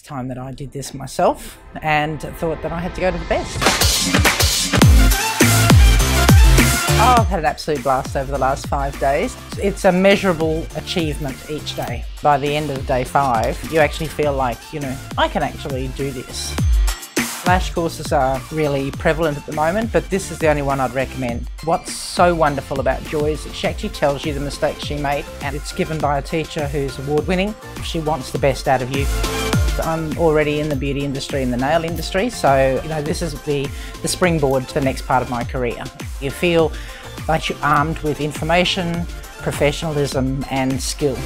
It's time that I did this myself and thought that I had to go to the best. Oh, I've had an absolute blast over the last 5 days. It's a measurable achievement each day. By the end of day 5, you actually feel like, you know, I can actually do this. Lash courses are really prevalent at the moment, but this is the only one I'd recommend. What's so wonderful about Joy is that she actually tells you the mistakes she made, and it's given by a teacher who's award-winning. She wants the best out of you. I'm already in the beauty industry and the nail industry, so you know this is the springboard to the next part of my career. You feel like you're armed with information, professionalism and skill.